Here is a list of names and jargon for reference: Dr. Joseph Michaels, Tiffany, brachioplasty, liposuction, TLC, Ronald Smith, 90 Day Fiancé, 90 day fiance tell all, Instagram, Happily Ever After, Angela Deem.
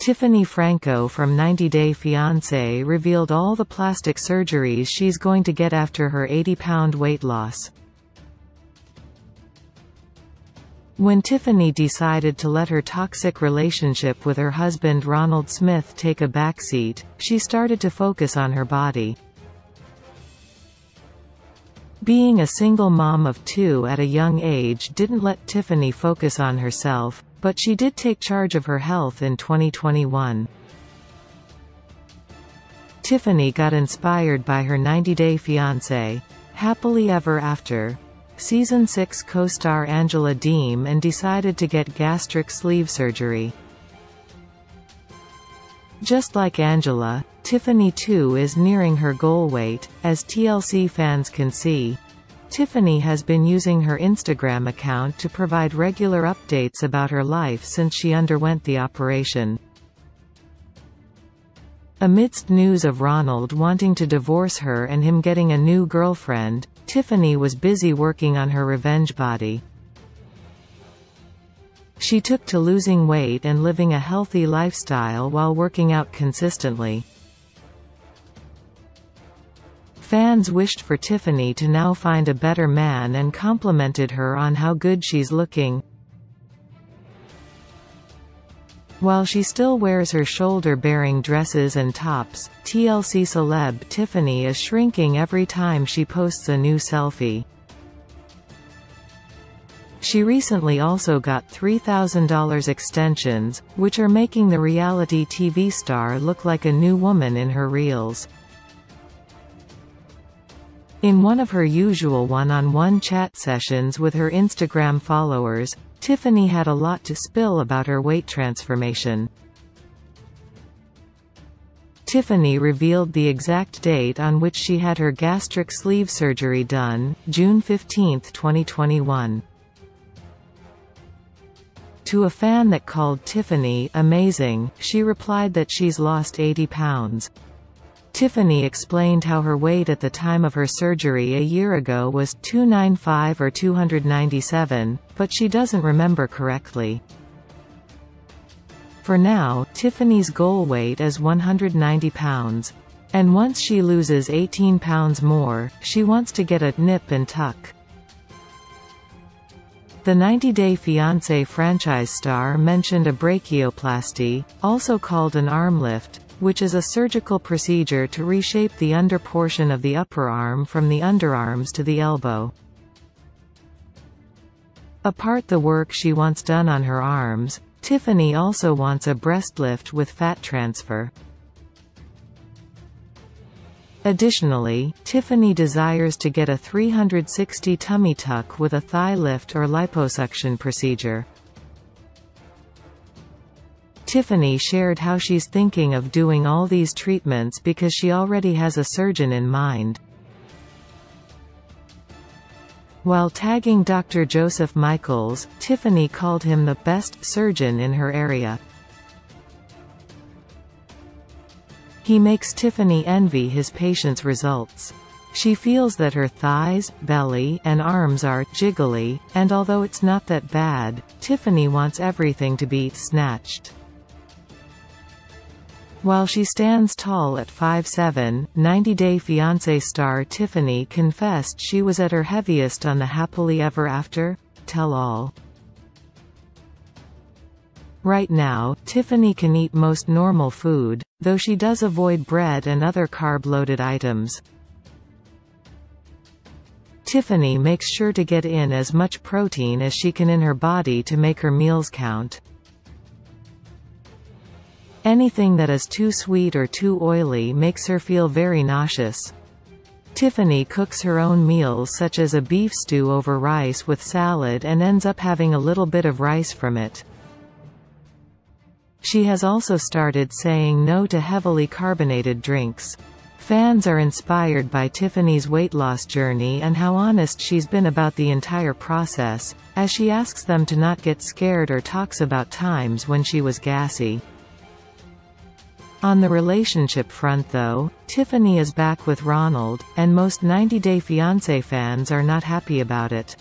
Tiffany Franco from 90 Day Fiancé revealed all the plastic surgeries she's going to get after her 80-pound weight loss. When Tiffany decided to let her toxic relationship with her husband Ronald Smith take a backseat, she started to focus on her body. Being a single mom of two at a young age didn't let Tiffany focus on herself, but she did take charge of her health in 2021. Tiffany got inspired by her 90 Day Fiancé, Happily Ever After, Season 6 co-star Angela Deem and decided to get gastric sleeve surgery. Just like Angela, Tiffany too is nearing her goal weight, as TLC fans can see. Tiffany has been using her Instagram account to provide regular updates about her life since she underwent the operation. Amidst news of Ronald wanting to divorce her and him getting a new girlfriend, Tiffany was busy working on her revenge body. She took to losing weight and living a healthy lifestyle while working out consistently. Fans wished for Tiffany to now find a better man and complimented her on how good she's looking. While she still wears her shoulder-bearing dresses and tops, TLC celeb Tiffany is shrinking every time she posts a new selfie. She recently also got $3,000 extensions, which are making the reality TV star look like a new woman in her reels. In one of her usual one-on-one chat sessions with her Instagram followers, Tiffany had a lot to spill about her weight transformation. Tiffany revealed the exact date on which she had her gastric sleeve surgery done, June 15, 2021. To a fan that called Tiffany amazing, she replied that she's lost 80 pounds. Tiffany explained how her weight at the time of her surgery a year ago was 295 or 297, but she doesn't remember correctly. For now, Tiffany's goal weight is 190 pounds. And once she loses 18 pounds more, she wants to get a nip and tuck. The 90 Day Fiancé franchise star mentioned a brachioplasty, also called an arm lift, which is a surgical procedure to reshape the under portion of the upper arm from the underarms to the elbow. Apart the work she wants done on her arms, Tiffany also wants a breast lift with fat transfer. Additionally, Tiffany desires to get a 360 tummy tuck with a thigh lift or liposuction procedure. Tiffany shared how she's thinking of doing all these treatments because she already has a surgeon in mind. While tagging Dr. Joseph Michaels, Tiffany called him the best surgeon in her area. He makes Tiffany envy his patients' results. She feels that her thighs, belly, and arms are jiggly, and although it's not that bad, Tiffany wants everything to be snatched. While she stands tall at 5'7", 90 Day Fiancé star Tiffany confessed she was at her heaviest on the Happily Ever After tell-all. Right now, Tiffany can eat most normal food, though she does avoid bread and other carb-loaded items. Tiffany makes sure to get in as much protein as she can in her body to make her meals count. Anything that is too sweet or too oily makes her feel very nauseous. Tiffany cooks her own meals such as a beef stew over rice with salad and ends up having a little bit of rice from it. She has also started saying no to heavily carbonated drinks. Fans are inspired by Tiffany's weight loss journey and how honest she's been about the entire process, as she asks them to not get scared or talks about times when she was gassy. On the relationship front though, Tiffany is back with Ronald, and most 90 Day Fiancé fans are not happy about it.